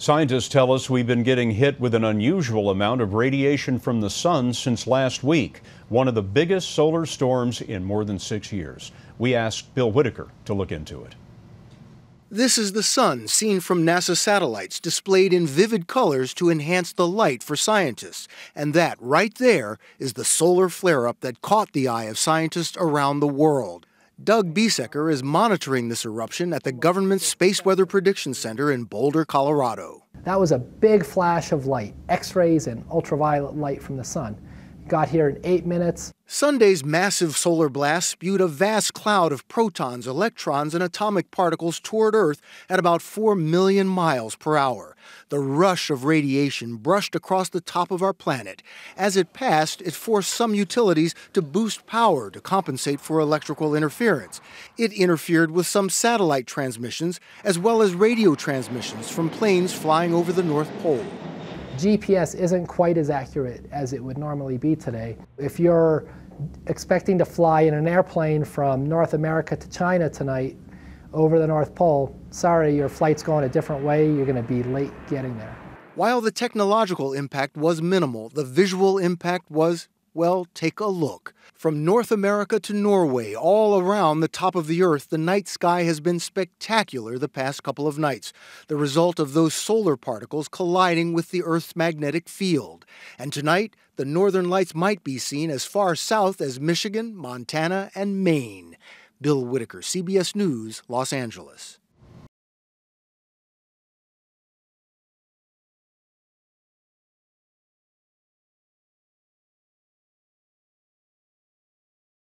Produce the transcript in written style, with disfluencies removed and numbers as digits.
Scientists tell us we've been getting hit with an unusual amount of radiation from the sun since last week, one of the biggest solar storms in more than 6 years. We asked Bill Whitaker to look into it. This is the sun seen from NASA satellites displayed in vivid colors to enhance the light for scientists. And that right there is the solar flare-up that caught the eye of scientists around the world. Doug Biesecker is monitoring this eruption at the government's Space Weather Prediction Center in Boulder, Colorado. That was a big flash of light, X-rays and ultraviolet light from the sun. Got here in 8 minutes. Sunday's massive solar blast spewed a vast cloud of protons, electrons, and atomic particles toward Earth at about 4 million miles per hour. The rush of radiation brushed across the top of our planet. As it passed, it forced some utilities to boost power to compensate for electrical interference. It interfered with some satellite transmissions, as well as radio transmissions from planes flying over the North Pole. GPS isn't quite as accurate as it would normally be today. If you're expecting to fly in an airplane from North America to China tonight over the North Pole, sorry, your flight's going a different way, you're going to be late getting there. While the technological impact was minimal, the visual impact was, well, take a look. From North America to Norway, all around the top of the Earth, the night sky has been spectacular the past couple of nights, the result of those solar particles colliding with the Earth's magnetic field. And tonight, the northern lights might be seen as far south as Michigan, Montana, and Maine. Bill Whitaker, CBS News, Los Angeles.